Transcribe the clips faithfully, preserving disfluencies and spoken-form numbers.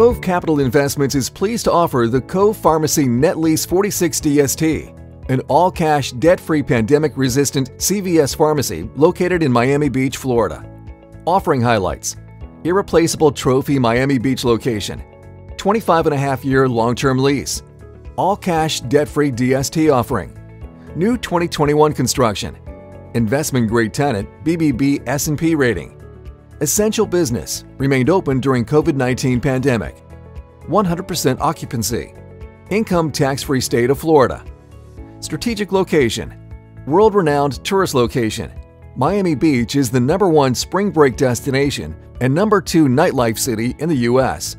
Cove Capital Investments is pleased to offer the Cove Pharmacy Net Lease forty-six D S T, an all-cash, debt-free, pandemic-resistant C V S pharmacy located in Miami Beach, Florida. Offering highlights: irreplaceable trophy Miami Beach location, twenty-five and a half year long-term lease, all-cash, debt-free D S T offering, new twenty twenty-one construction, investment-grade tenant, B B B S and P rating. Essential business, remained open during COVID nineteen pandemic. one hundred percent occupancy. Income tax-free state of Florida. Strategic location, world-renowned tourist location. Miami Beach is the number one spring break destination and number two nightlife city in the U S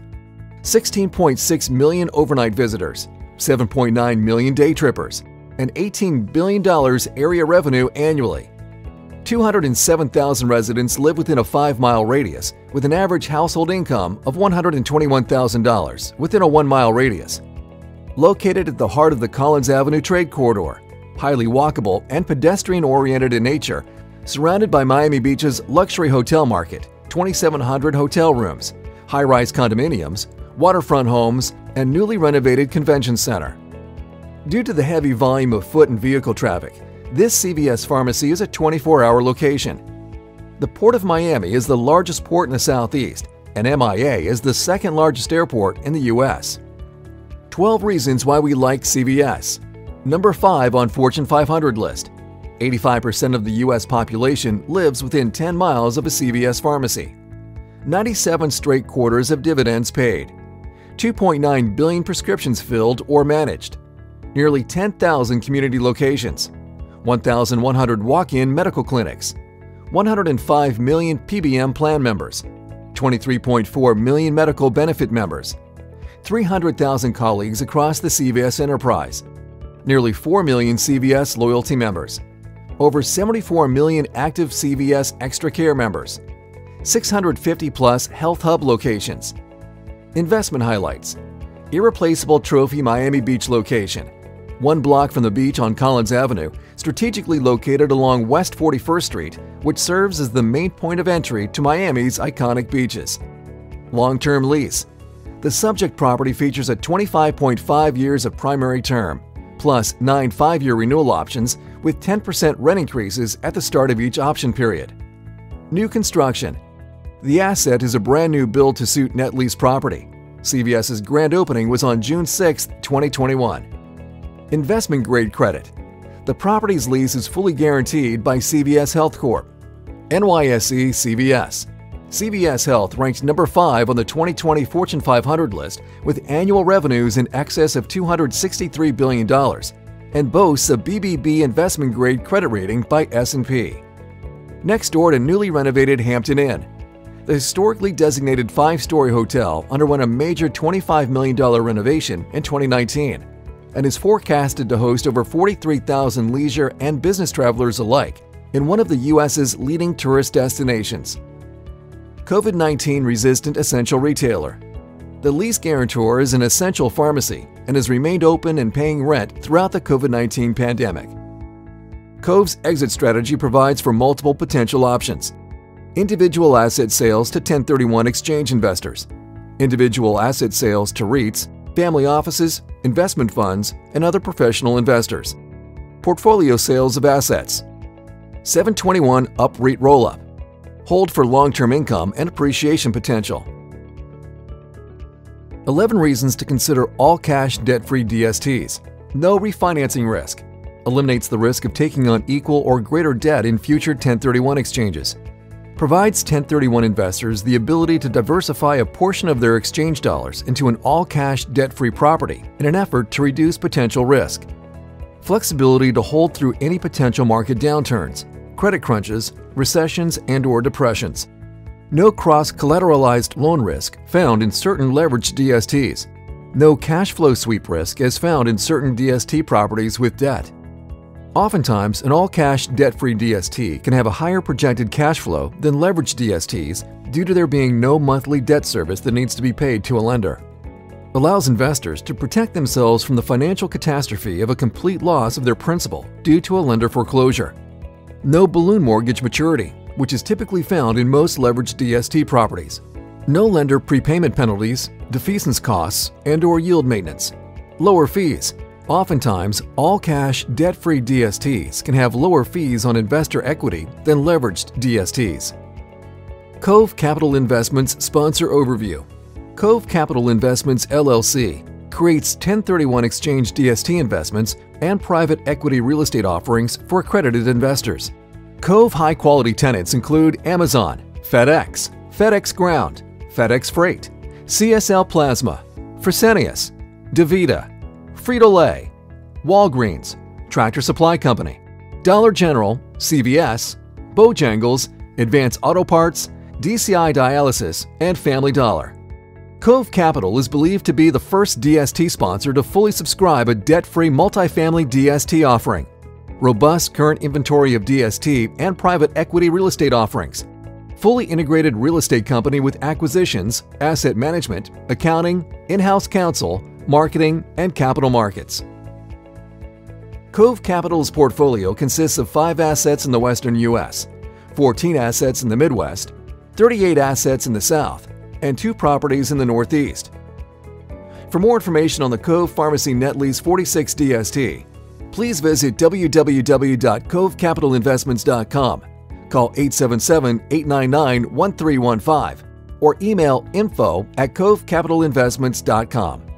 sixteen point six million overnight visitors, seven point nine million day trippers, and eighteen billion dollars area revenue annually. two hundred seven thousand residents live within a five mile radius with an average household income of one hundred twenty-one thousand dollars within a one mile radius. Located at the heart of the Collins Avenue Trade Corridor, highly walkable and pedestrian-oriented in nature, surrounded by Miami Beach's luxury hotel market, twenty-seven hundred hotel rooms, high-rise condominiums, waterfront homes, and newly renovated convention center. Due to the heavy volume of foot and vehicle traffic, this C V S pharmacy is a twenty-four hour location. The Port of Miami is the largest port in the Southeast, and M I A is the second largest airport in the U S twelve reasons why we like C V S. Number five on Fortune five hundred list. eighty-five percent of the U S population lives within ten miles of a C V S pharmacy. ninety-seven straight quarters of dividends paid. two point nine billion prescriptions filled or managed. Nearly ten thousand community locations. one thousand one hundred walk-in medical clinics, one hundred five million P B M plan members, twenty-three point four million medical benefit members, three hundred thousand colleagues across the C V S enterprise, nearly four million C V S loyalty members, over seventy-four million active C V S ExtraCare members, six hundred fifty plus Health Hub locations. Investment highlights: irreplaceable trophy Miami Beach location, one block from the beach on Collins Avenue, strategically located along West forty-first Street, which serves as the main point of entry to Miami's iconic beaches. Long-term lease. The subject property features a twenty-five point five years of primary term, plus nine five year renewal options with ten percent rent increases at the start of each option period. New construction. The asset is a brand new build-to-suit net lease property. CVS's grand opening was on June sixth, twenty twenty-one. Investment-grade credit. The property's lease is fully guaranteed by C V S Health Corp. N Y S E C V S. C V S Health ranked number five on the twenty twenty Fortune five hundred list with annual revenues in excess of two hundred sixty-three billion dollars and boasts a B B B investment-grade credit rating by S and P. Next door to newly renovated Hampton Inn. The historically designated five story hotel underwent a major twenty-five million dollar renovation in twenty nineteen. And is forecasted to host over forty-three thousand leisure and business travelers alike in one of the U S's leading tourist destinations. COVID nineteen resistant essential retailer. The lease guarantor is an essential pharmacy and has remained open and paying rent throughout the COVID nineteen pandemic. Cove's exit strategy provides for multiple potential options. Individual asset sales to ten thirty-one exchange investors. Individual asset sales to REITs, family offices, investment funds, and other professional investors. Portfolio sales of assets. seven twenty-one UPREIT roll-up. Hold for long-term income and appreciation potential. eleven reasons to consider all-cash, debt-free D S Ts. No refinancing risk. Eliminates the risk of taking on equal or greater debt in future ten thirty-one exchanges. Provides ten thirty-one investors the ability to diversify a portion of their exchange dollars into an all-cash, debt-free property in an effort to reduce potential risk. Flexibility to hold through any potential market downturns, credit crunches, recessions, and/or depressions. No cross-collateralized loan risk found in certain leveraged D S Ts. No cash flow sweep risk as found in certain D S T properties with debt. Oftentimes, an all-cash, debt-free D S T can have a higher projected cash flow than leveraged D S Ts due to there being no monthly debt service that needs to be paid to a lender. Allows investors to protect themselves from the financial catastrophe of a complete loss of their principal due to a lender foreclosure. No balloon mortgage maturity, which is typically found in most leveraged D S T properties. no lender prepayment penalties, defeasance costs, and or yield maintenance, lower fees. Oftentimes, all-cash, debt-free D S Ts can have lower fees on investor equity than leveraged D S Ts. Cove Capital Investments Sponsor Overview. Cove Capital Investments L L C creates ten thirty-one exchange D S T investments and private equity real estate offerings for accredited investors. Cove high-quality tenants include Amazon, FedEx, FedEx Ground, FedEx Freight, C S L Plasma, Fresenius, DaVita, Frito-Lay, Walgreens, Tractor Supply Company, Dollar General, C V S, Bojangles, Advanced Auto Parts, D C I Dialysis, and Family Dollar. Cove Capital is believed to be the first D S T sponsor to fully subscribe a debt-free multifamily D S T offering. Robust current inventory of D S T and private equity real estate offerings. Fully integrated real estate company with acquisitions, asset management, accounting, in-house counsel, marketing, and capital markets. Cove Capital's portfolio consists of five assets in the western U S, fourteen assets in the Midwest, thirty-eight assets in the South, and two properties in the Northeast. For more information on the Cove Pharmacy Net Lease forty-six D S T, please visit w w w dot cove capital investments dot com, call eight seven seven, eight nine nine, one three one five, or email info at cove capital investments dot com.